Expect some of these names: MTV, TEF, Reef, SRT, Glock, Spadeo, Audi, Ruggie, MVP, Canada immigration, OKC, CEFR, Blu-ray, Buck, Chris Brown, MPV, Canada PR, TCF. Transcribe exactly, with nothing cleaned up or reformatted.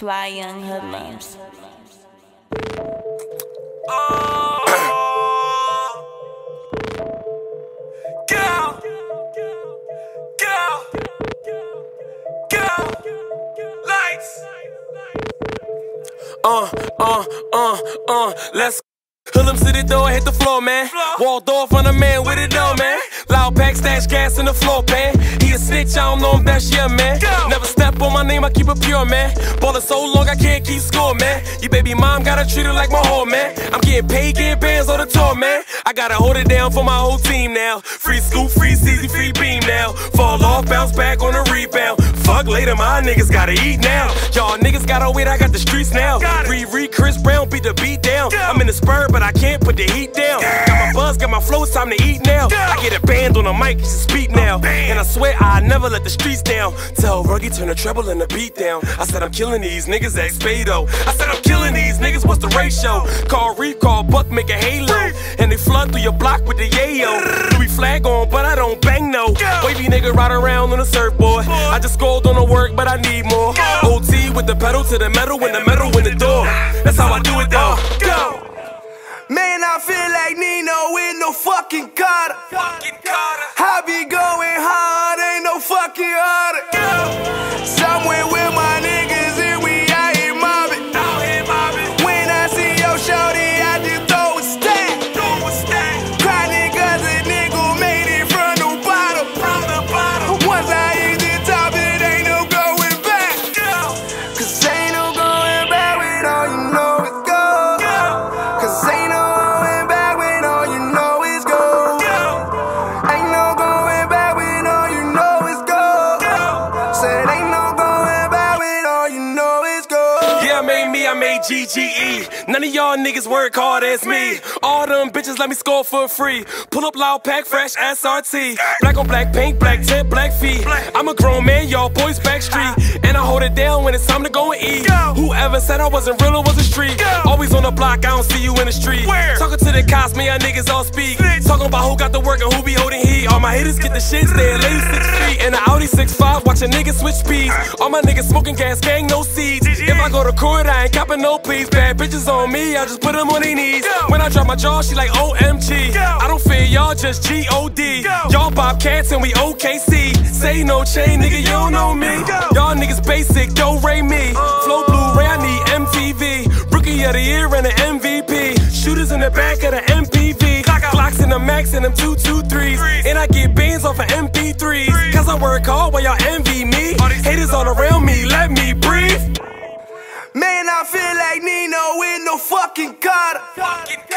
Fly young hoodlums. Girl, girl, girl, lights. Uh, uh, uh, uh, let's. Hoodlum city though, I hit the floor, man. Walled off on a man with it though, man. Loud pack, stash gas in the floor, pan. He a snitch, I don't know him, that's yeah, man. Never step on my name, I keep it pure, man. Ballin' so long, I can't keep score, man. Your baby mom gotta treat her like my whore, man. I'm getting paid, getting bands on the tour, man. I gotta hold it down for my whole team now. Free scoop, free season, free beam now. Fall off, bounce back on the rebound. Fuck later, my niggas gotta eat now. Y'all niggas gotta wait, I got the streets now. Riri, Chris Brown, beat the beat down. I'm in the spur, but I can't put the heat down. Got my buzz, got my flow, it's time to eat now. I get a band on the mic, it's a speak now. And I swear I never let the streets down. Tell Ruggie, turn the treble and the beat down. I said I'm killing these niggas at Spadeo. I said I'm killing these niggas, what's the ratio? Call Reef, call Buck, make a halo. And they flood through your block with the yayo. We flag on, but I don't bang no. Wavy nigga ride around on a surfboard. I just scold on the work, but I need more. O T with the pedal to the metal, and the metal in the door. That's how I do it though. Go! Man, I feel like Nino in no fucking Carter. I be going hard, ain't no fucking harder. Somewhere with my niggas and we out here mobbing. When I see your shorty, I just throw a stack. Cry niggas and nigga made it from the bottom. Once I hit the top, it ain't no going back. Cause ain't no going back with all you know is gold. Cause ain't no G G E, none of y'all niggas work hard as me. All them bitches let me score for free. Pull up loud pack, fresh S R T. Black on black, pink, black tip, black feet. I'm a grown man, y'all boys backstreet. And I hold it down when it's time to go and eat. Whoever said I wasn't real, it was a street. Always on the block, I don't see you in the street. Talking to the cops, me, y'all niggas all speak. Talking about who got the work and who be holding heat. All my hitters get the shit, stay at least six feet. In the Audi six five, watching niggas switch speeds. All my niggas smoking gas, gang, no seeds. If I go to court, I ain't copping no please. Bad bitches on me, I just put them on their knees. When I drop my jaw, she like O M G. I don't fear y'all, just G O D. Y'all bobcats and we O K C. Say no chain, nigga, you don't know me. Y'all niggas basic, don't rate me. Flow Blu-ray, I need M T V. Rookie of the year and an M V P. Shooters in the back of the M P V. Glocks in the max and them two two threes. And I get bands off of M P threes. Cause I work hard while y'all envy me. Haters all around me, let me breathe. Man, I feel like Nino in no fucking Carter.